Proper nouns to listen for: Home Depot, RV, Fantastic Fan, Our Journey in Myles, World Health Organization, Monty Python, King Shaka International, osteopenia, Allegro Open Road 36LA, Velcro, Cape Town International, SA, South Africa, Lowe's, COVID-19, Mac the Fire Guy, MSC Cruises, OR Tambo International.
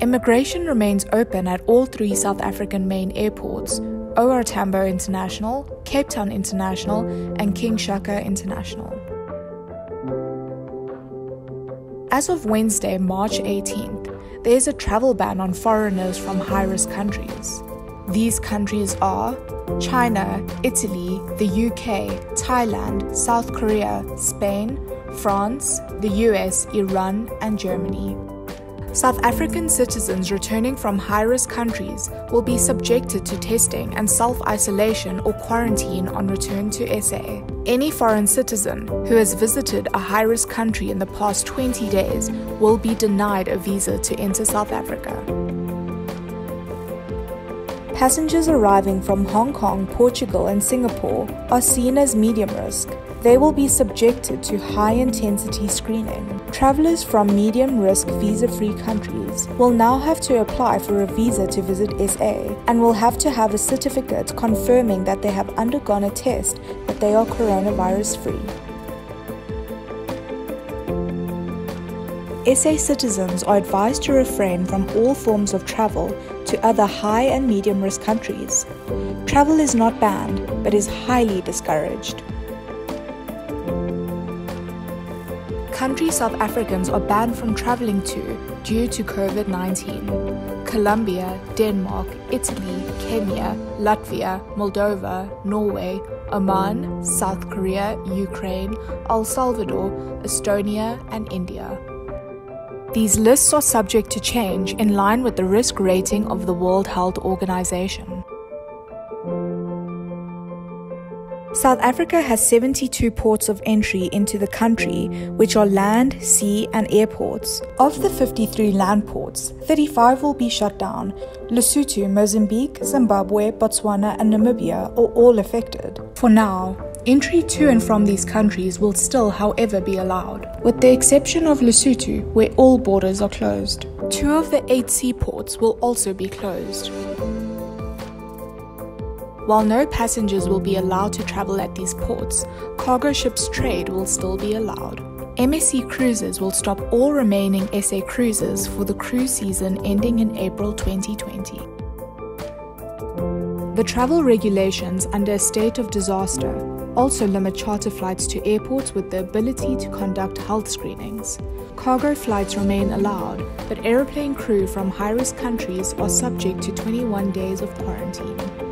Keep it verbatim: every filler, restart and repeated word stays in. Immigration remains open at all three South African main airports, O R Tambo International, Cape Town International, and King Shaka International. As of Wednesday, March eighteenth, there is a travel ban on foreigners from high-risk countries. These countries are China, Italy, the U K, Thailand, South Korea, Spain, France, the U S, Iran, and Germany. South African citizens returning from high-risk countries will be subjected to testing and self-isolation or quarantine on return to S A. Any foreign citizen who has visited a high-risk country in the past twenty days will be denied a visa to enter South Africa. Passengers arriving from Hong Kong, Portugal, and Singapore are seen as medium risk. They will be subjected to high-intensity screening. Travelers from medium-risk visa-free countries will now have to apply for a visa to visit S A and will have to have a certificate confirming that they have undergone a test that they are coronavirus-free. S A citizens are advised to refrain from all forms of travel to other high and medium-risk countries. Travel is not banned, but is highly discouraged. Countries South Africans are banned from travelling to due to COVID nineteen: Colombia, Denmark, Italy, Kenya, Latvia, Moldova, Norway, Oman, South Korea, Ukraine, El Salvador, Estonia, and India. These lists are subject to change in line with the risk rating of the World Health Organization. South Africa has seventy-two ports of entry into the country, which are land, sea, and airports. Of the fifty-three land ports, thirty-five will be shut down. Lesotho, Mozambique, Zimbabwe, Botswana, and Namibia are all affected. For now, entry to and from these countries will still, however, be allowed, with the exception of Lesotho, where all borders are closed. Two of the eight seaports will also be closed. While no passengers will be allowed to travel at these ports, cargo ships trade will still be allowed. M S C Cruises will stop all remaining S A cruises for the cruise season ending in April twenty twenty. The travel regulations under a state of disaster also limit charter flights to airports with the ability to conduct health screenings. Cargo flights remain allowed, but aeroplane crew from high-risk countries are subject to twenty-one days of quarantine.